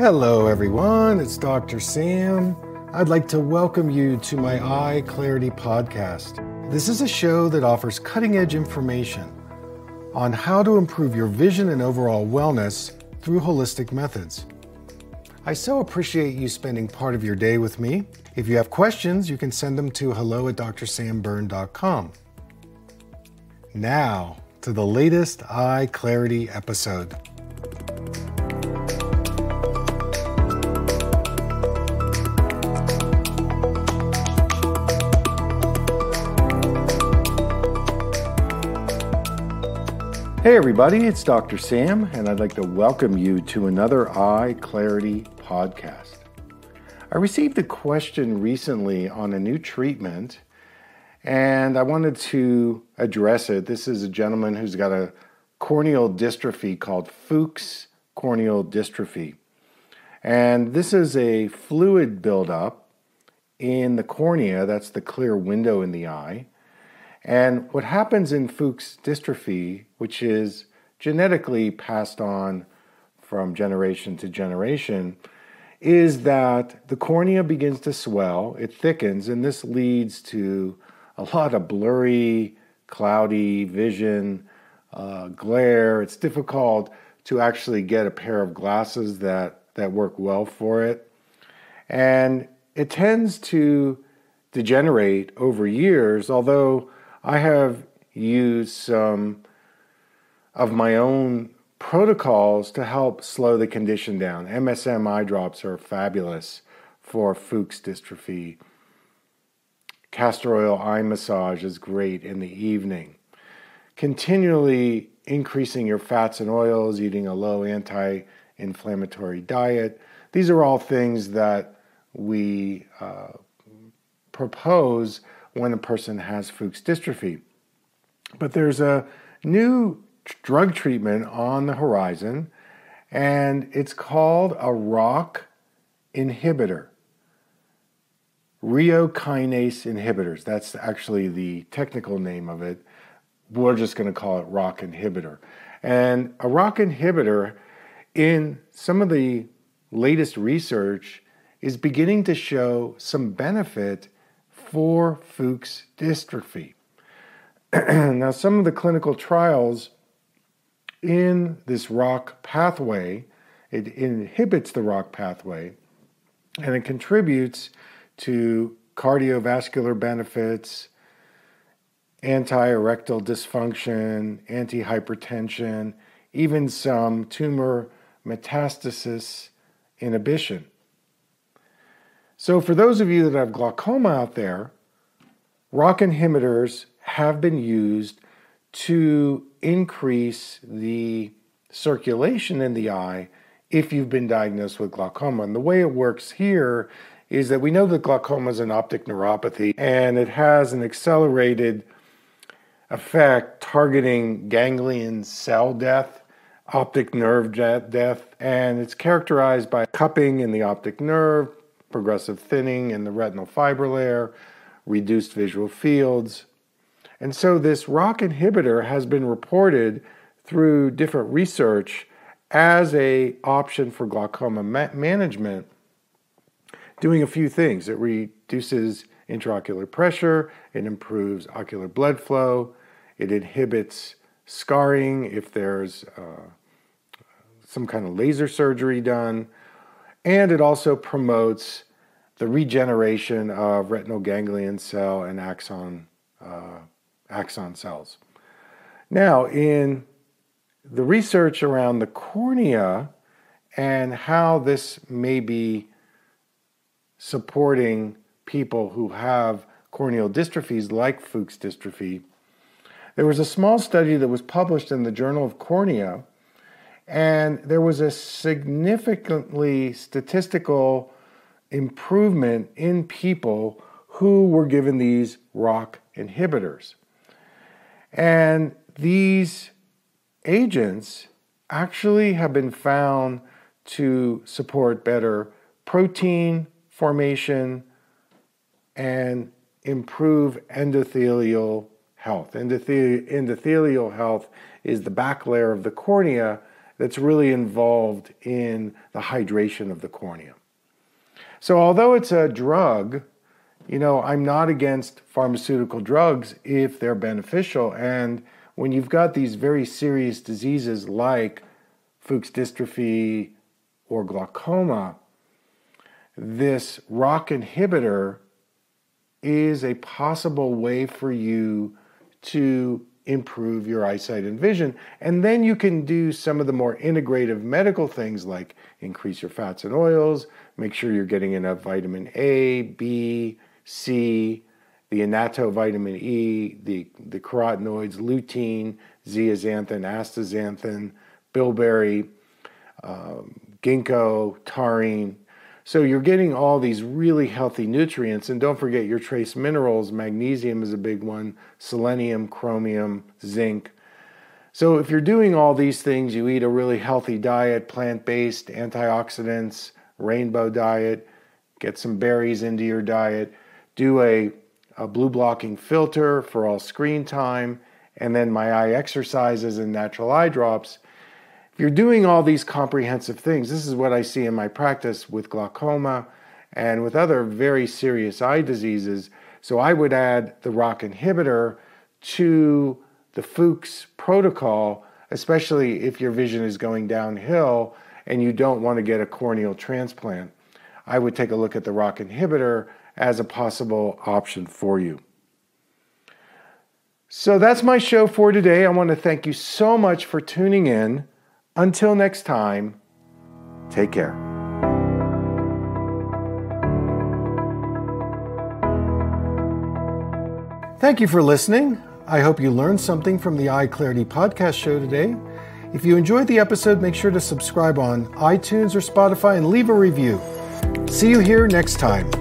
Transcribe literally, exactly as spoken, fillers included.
Hello everyone, it's Doctor Sam. I'd like to welcome you to my Eye Clarity podcast. This is a show that offers cutting-edge information on how to improve your vision and overall wellness through holistic methods. I so appreciate you spending part of your day with me. If you have questions, you can send them to hello at dr sam berne dot com. Now, to the latest Eye Clarity episode. Hey everybody, it's Doctor Sam, and I'd like to welcome you to another Eye Clarity podcast. I received a question recently on a new treatment, and I wanted to address it. This is a gentleman who's got a corneal dystrophy called Fuchs' corneal dystrophy. And this is a fluid buildup in the cornea, that's the clear window in the eye. And what happens in Fuchs' dystrophy, which is genetically passed on from generation to generation, is that the cornea begins to swell, it thickens, and this leads to a lot of blurry, cloudy vision, uh, glare. It's difficult to actually get a pair of glasses that, that work well for it. And it tends to degenerate over years, although I have used some of my own protocols to help slow the condition down. M S M eye drops are fabulous for Fuchs' dystrophy. Castor oil eye massage is great in the evening. Continually increasing your fats and oils, eating a low anti-inflammatory diet. These are all things that we uh, propose when a person has Fuchs' dystrophy. But there's a new drug treatment on the horizon, and it's called a ROCK inhibitor. Rho kinase inhibitors, that's actually the technical name of it. We're just going to call it ROCK inhibitor. And a ROCK inhibitor, in some of the latest research, is beginning to show some benefit for Fuchs' dystrophy. Now, some of the clinical trials in this ROCK pathway, it inhibits the ROCK pathway, and it contributes to cardiovascular benefits, anti-erectile dysfunction, anti-hypertension, even some tumor metastasis inhibition. So for those of you that have glaucoma out there, ROCK inhibitors have been used to increase the circulation in the eye if you've been diagnosed with glaucoma. And the way it works here is that we know that glaucoma is an optic neuropathy, and it has an accelerated effect targeting ganglion cell death, optic nerve death, and it's characterized by cupping in the optic nerve, progressive thinning in the retinal fiber layer, reduced visual fields. And so this ROCK inhibitor has been reported through different research as an option for glaucoma ma management, doing a few things. It reduces intraocular pressure, it improves ocular blood flow, it inhibits scarring if there's uh, some kind of laser surgery done, and it also promotes the regeneration of retinal ganglion cell and axon, uh, axon cells. Now, in the research around the cornea and how this may be supporting people who have corneal dystrophies like Fuchs' dystrophy, there was a small study that was published in the Journal of Cornea, and there was a significantly statistical improvement in people who were given these ROCK inhibitors. And these agents actually have been found to support better protein formation and improve endothelial health. Endothelial health is the back layer of the cornea that's really involved in the hydration of the cornea. So although it's a drug, you know, I'm not against pharmaceutical drugs if they're beneficial. And when you've got these very serious diseases like Fuchs' dystrophy or glaucoma, this ROCK inhibitor is a possible way for you to improve your eyesight and vision. And then you can do some of the more integrative medical things like increase your fats and oils, make sure you're getting enough vitamin A, B, C, the anattovitamin E, the, the carotenoids, lutein, zeaxanthin, astaxanthin, bilberry, um, ginkgo, taurine. So you're getting all these really healthy nutrients, and don't forget your trace minerals. Magnesium is a big one, selenium, chromium, zinc. So if you're doing all these things, you eat a really healthy diet, plant-based, antioxidants, rainbow diet, get some berries into your diet, do a, a blue blocking filter for all screen time, and then my eye exercises and natural eye drops. If you're doing all these comprehensive things, this is what I see in my practice with glaucoma and with other very serious eye diseases. So I would add the ROCK inhibitor to the Fuchs protocol, especially if your vision is going downhill and you don't want to get a corneal transplant. I would take a look at the ROCK inhibitor as a possible option for you. So that's my show for today. I want to thank you so much for tuning in. Until next time, take care. Thank you for listening. I hope you learned something from the Eye Clarity podcast show today. If you enjoyed the episode, make sure to subscribe on iTunes or Spotify and leave a review. See you here next time.